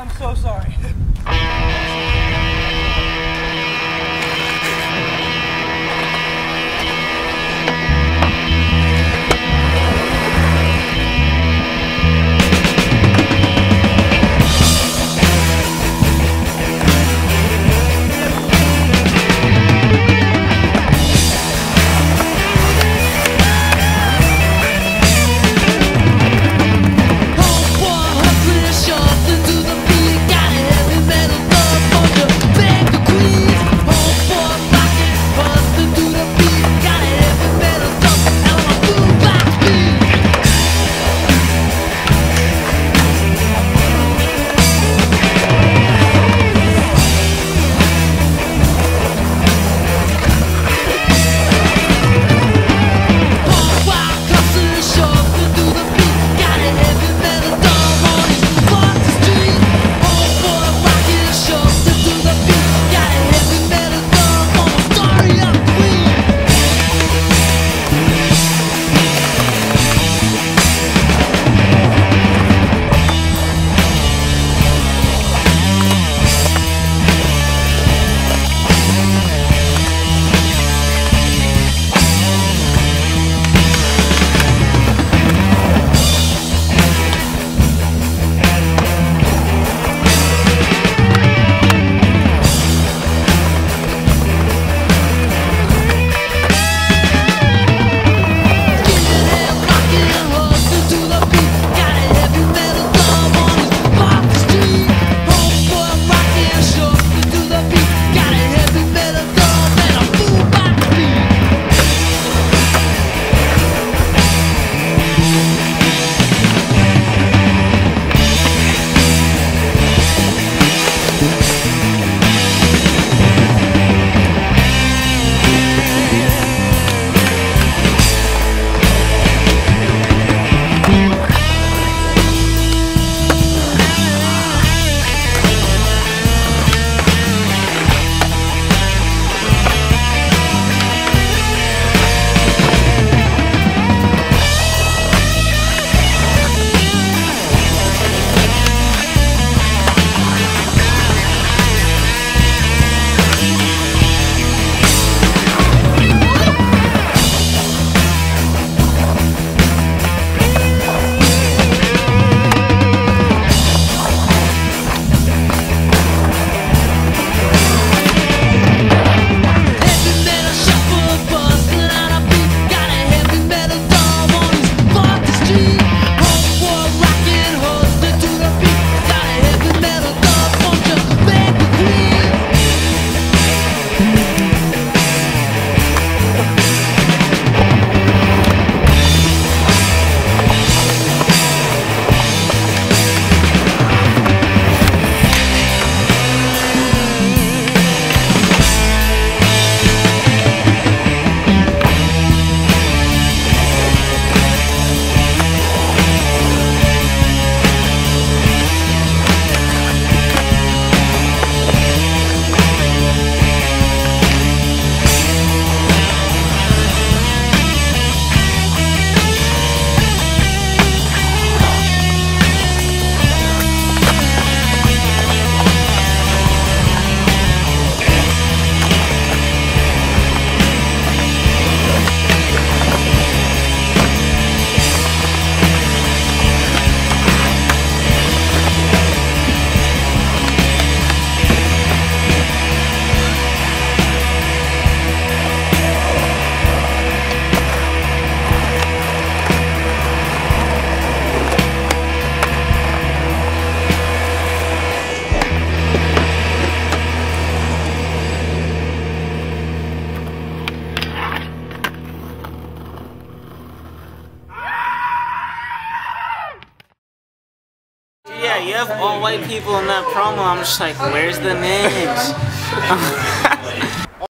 I'm so sorry. You have all white people in that promo. I'm just like, where's the mix?